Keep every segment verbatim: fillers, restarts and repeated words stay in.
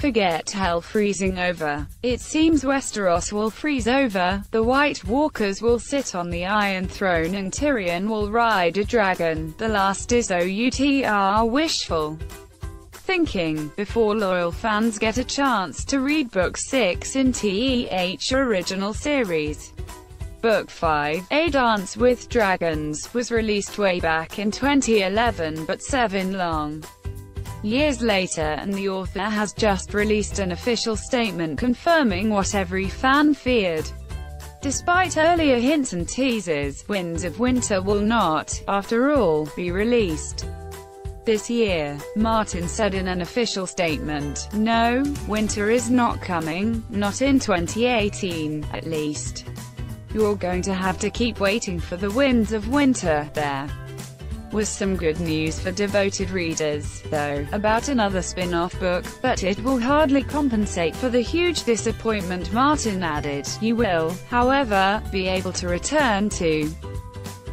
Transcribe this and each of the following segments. Forget hell freezing over. It seems Westeros will freeze over, the White Walkers will sit on the Iron Throne and Tyrion will ride a dragon. The last is outr wishful thinking, before loyal fans get a chance to read Book six in T E H original series. Book five, A Dance with Dragons, was released way back in twenty eleven but seven long years later, and the author has just released an official statement confirming what every fan feared. Despite earlier hints and teases, Winds of Winter will not, after all, be released this year. Martin said in an official statement, "No, winter is not coming, not in twenty eighteen, at least. You're going to have to keep waiting for the Winds of Winter." There was some good news for devoted readers, though, about another spin-off book, but it will hardly compensate for the huge disappointment. Martin added, "You will, however, be able to return to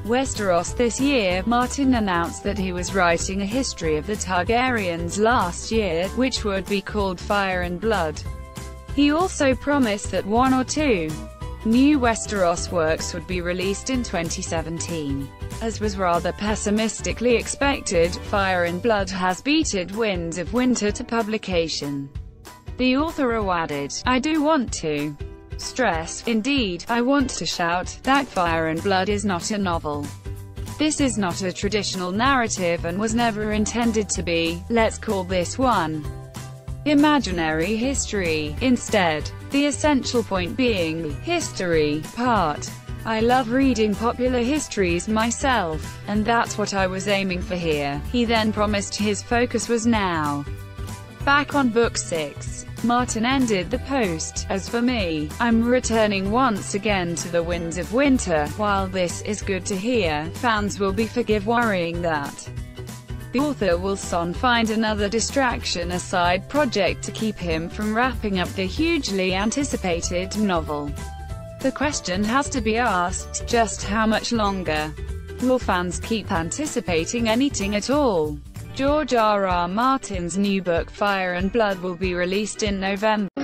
Westeros this year." Martin announced that he was writing a history of the Targaryens last year, which would be called Fire and Blood. He also promised that one or two new Westeros works would be released in twenty seventeen. As was rather pessimistically expected, Fire and Blood has beaten Winds of Winter to publication. The author added, "I do want to stress, indeed, I want to shout, that Fire and Blood is not a novel. This is not a traditional narrative and was never intended to be. Let's call this one imaginary history, instead. The essential point being, history, part. I love reading popular histories myself, and that's what I was aiming for here." He then promised his focus was now back on Book six. Martin ended the post, "As for me, I'm returning once again to the Winds of Winter. While this is good to hear, fans will be forgive worrying that the author will soon find another distraction, a side project to keep him from wrapping up the hugely anticipated novel. The question has to be asked, just how much longer will fans keep anticipating anything at all?" George R R Martin's new book Fire and Blood will be released in November.